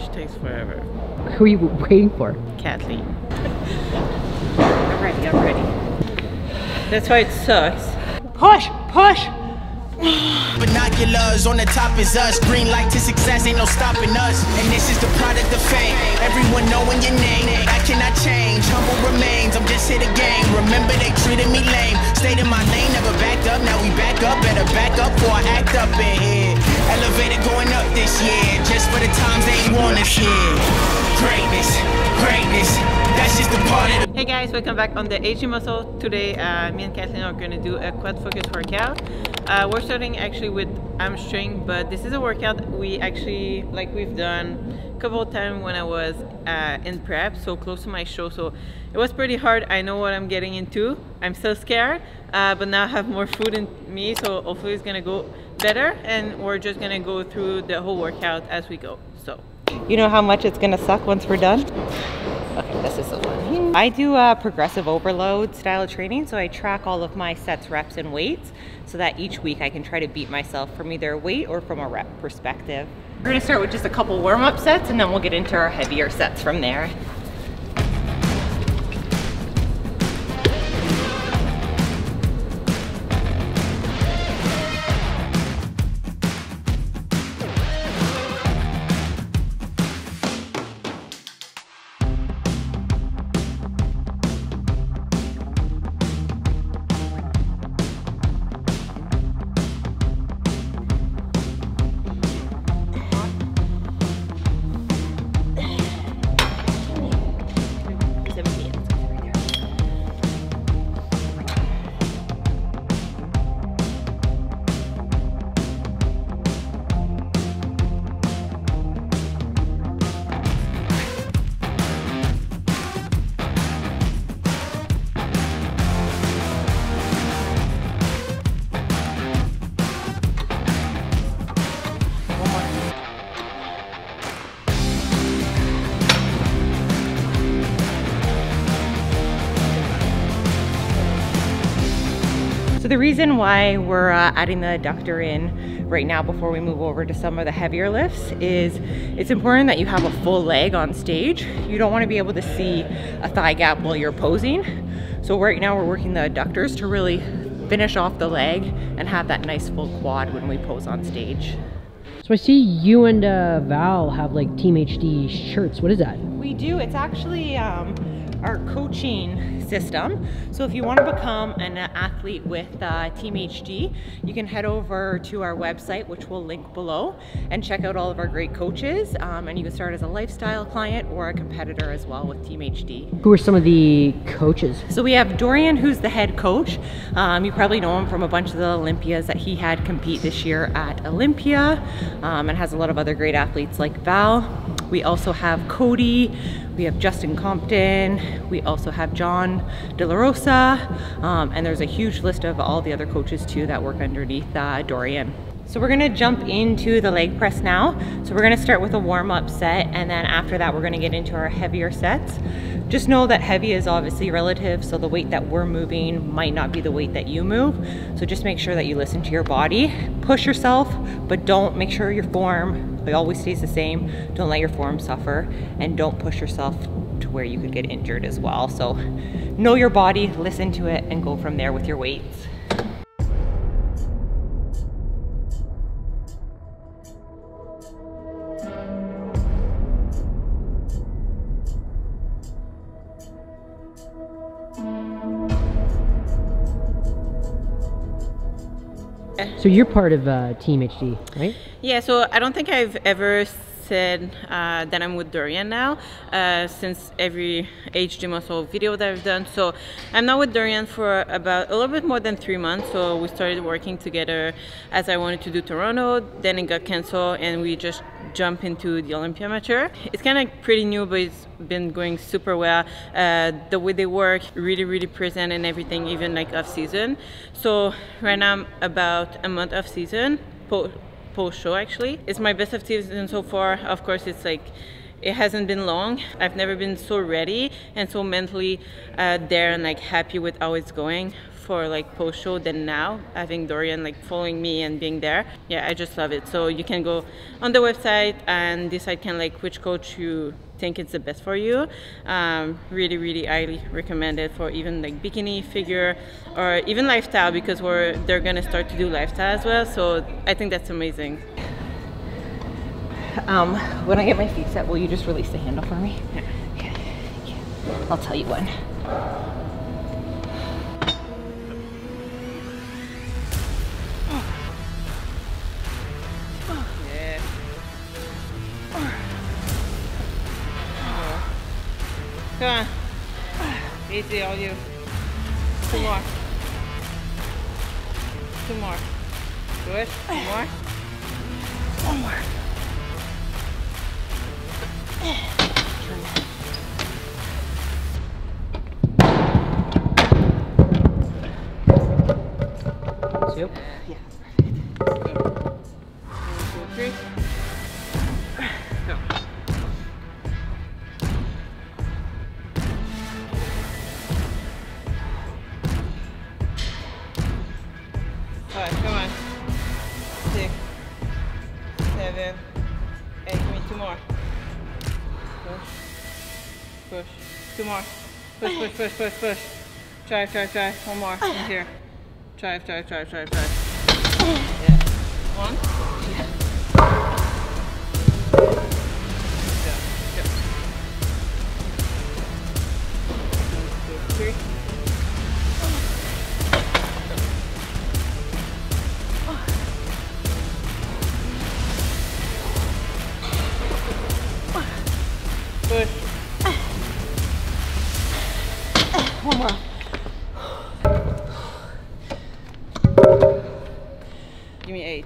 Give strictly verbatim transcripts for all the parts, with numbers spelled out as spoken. She takes forever. Who are you waiting for? Kathleen. I'm ready, I'm ready. That's why it sucks. Push, push! Binoculars on the top is us. Green light to success, ain't no stopping us. And this is the product of fame. Everyone knowing your name. I cannot change, humble remains. I'm just here to game. Remember they treated me lame. Stayed in my lane, never backed up. Now we back up, better back up before I act up in here. Elevator going up this year, just for the times they want us here. Greatness, greatness, that's just the part of the... Hey guys, welcome back on the H D Muscle. Today, uh, me and Kathleen are gonna do a quad focus workout. Uh, we're starting actually with hamstring, but this is a workout we actually, like we've done a couple of times when I was uh, in prep, so close to my show, so it was pretty hard. I know what I'm getting into. I'm still scared, uh, but now I have more food in me, so hopefully it's gonna go better, and we're just gonna go through the whole workout as we go, so. You know how much it's gonna suck once we're done? Okay, this is so fun. I do a progressive overload style of training, so I track all of my sets, reps, and weights, so that each week I can try to beat myself from either a weight or from a rep perspective. We're gonna start with just a couple warm-up sets, and then we'll get into our heavier sets from there. The reason why we're uh, adding the adductor in right now before we move over to some of the heavier lifts is it's important that you have a full leg on stage. You don't want to be able to see a thigh gap while you're posing. So right now we're working the adductors to really finish off the leg and have that nice full quad when we pose on stage. So I see you and uh, Val have like Team H D shirts. What is that? We do. It's actually um, our coaching system. So if you want to become an athlete with uh, Team H D, you can head over to our website, which we'll link below, and check out all of our great coaches. Um, and you can start as a lifestyle client or a competitor as well with Team H D. Who are some of the coaches? So we have Dorian, who's the head coach. Um, you probably know him from a bunch of the Olympias that he had compete this year at Olympia, um, and has a lot of other great athletes like Val. We also have Cody, we have Justin Compton, we also have John DeLarosa, um, and there's a huge list of all the other coaches too that work underneath uh, Dorian. So we're gonna jump into the leg press now. So we're gonna start with a warm-up set, and then after that we're gonna get into our heavier sets. Just know that heavy is obviously relative, so the weight that we're moving might not be the weight that you move. So just make sure that you listen to your body. Push yourself, but don't make sure your form, it always stays the same. Don't let your form suffer, and don't push yourself to where you could get injured as well. So know your body, listen to it, and go from there with your weights. So you're part of uh, Team H D, right? Yeah, so I don't think I've ever said uh, that I'm with Dorian now, uh, since every H D Muscle video that I've done. So I'm not with Dorian for about a little bit more than three months. So we started working together as I wanted to do Toronto, then it got canceled and we just jump into the Olympia amateur. It's kind of pretty new, but it's been going super well. Uh, the way they work, really, really present and everything, even like off season. So right now I'm about a month off season, post-show actually. It's my best off season so far. Of course, it's like It hasn't been long. I've never been so ready and so mentally uh, there and like happy with how it's going for like post-show than now, having Dorian like following me and being there. Yeah, I just love it. So you can go on the website and decide kind of like which coach you think it's the best for you. Um, really, really highly recommend it for even like bikini, figure, or even lifestyle, because we're they're gonna start to do lifestyle as well. So I think that's amazing. Um, when I get my feet set, will you just release the handle for me? Yeah. Okay. Yeah. I'll tell you when. Come on. Easy, all you. Two more. Two more. Good. One more. One more. Two. Yeah, that's perfect. Go. One, two, three. Go. Five, come on. Six, seven, eight. Give me two more. Push, push. Two more. Push, push, push, push, push. Try, try, try. One more. In here. Try, try, try, try, try. Yeah. One. Yeah. Yeah. One, two, three. Push. One more. Give me eight.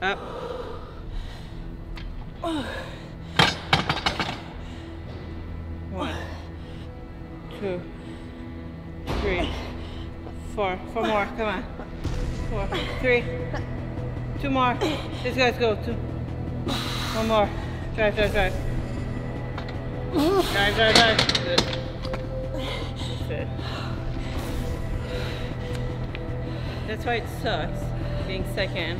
Up. One, two, three, four. Four more. Come on. Four, three, two more. Let's go. Let's go. Two. One more. Drive, drive, drive. Drive, drive, drive. Good. That's it. That's why it sucks being second.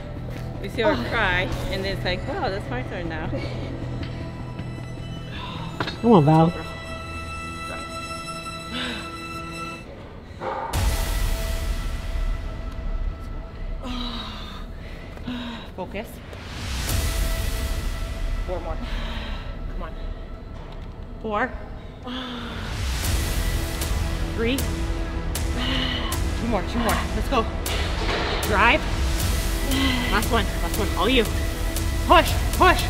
We see her cry, and it's like, wow, that's my turn now. Come on, Val. Focus. Four more. Come on. Four. Three. Two more, two more. Let's go. Drive. Last one, last one. All you. Push, push.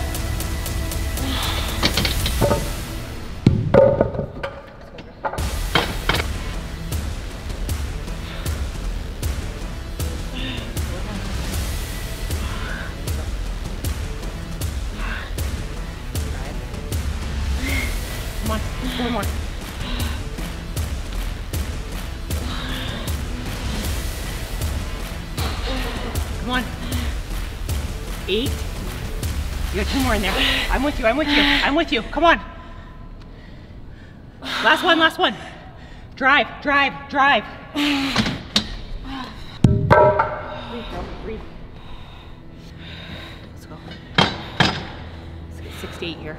One more. Come on. Eight. You got two more in there. I'm with you, I'm with you, I'm with you. Come on. Last one, last one. Drive, drive, drive. Breathe. Let's go. Let's get six to eight here.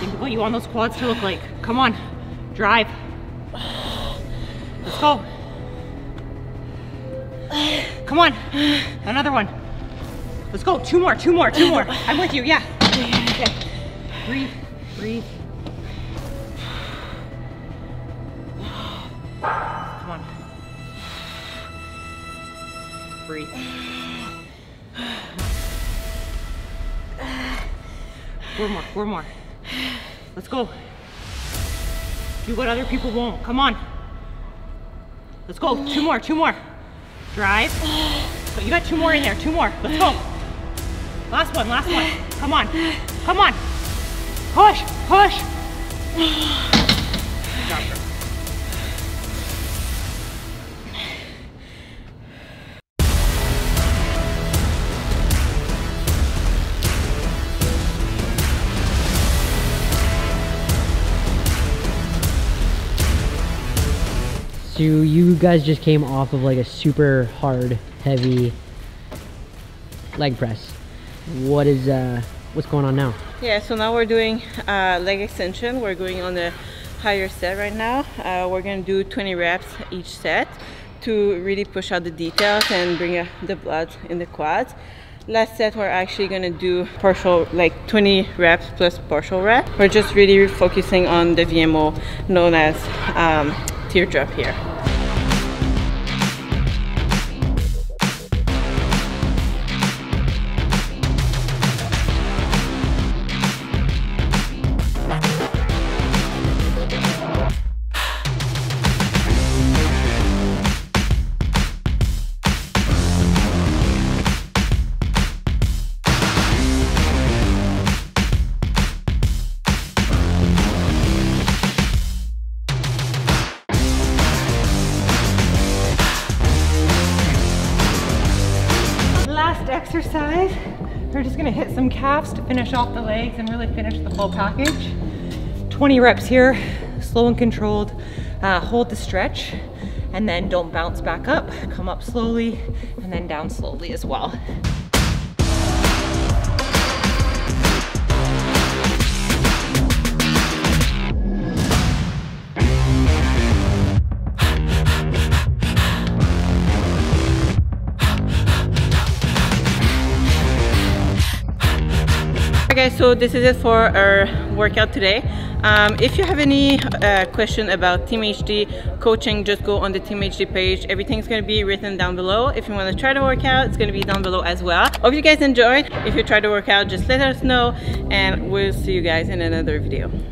Think of what you want those quads to look like. Come on, drive. Let's go. Come on, another one. Let's go, two more, two more, two more. I'm with you, yeah. Okay. Breathe, breathe. Come on. Breathe. Four more, four more. Let's go. Do what other people won't. Come on. Let's go. Two more, two more. Drive. So you got two more in there. Two more. Let's go. Last one, last one. Come on. Come on. Push, push. Good job, girl. you you guys just came off of like a super hard, heavy leg press. What is uh what's going on now? Yeah, so now we're doing uh leg extension. We're going on the higher set right now. Uh, we're gonna do twenty reps each set to really push out the details and bring uh, the blood in the quads. Last set we're actually gonna do partial, like twenty reps plus partial rep. We're just really focusing on the V M O known as um, teardrop here. Exercise. We're just gonna hit some calves to finish off the legs and really finish the full package. twenty reps here, slow and controlled. Uh, hold the stretch and then don't bounce back up. Come up slowly and then down slowly as well. Okay, so this is it for our workout today. Um, if you have any uh, question about Team H D coaching, just go on the Team H D page. Everything's going to be written down below. If you want to try the workout, it's going to be down below as well. Hope you guys enjoyed. If you tried the workout, just let us know, and we'll see you guys in another video.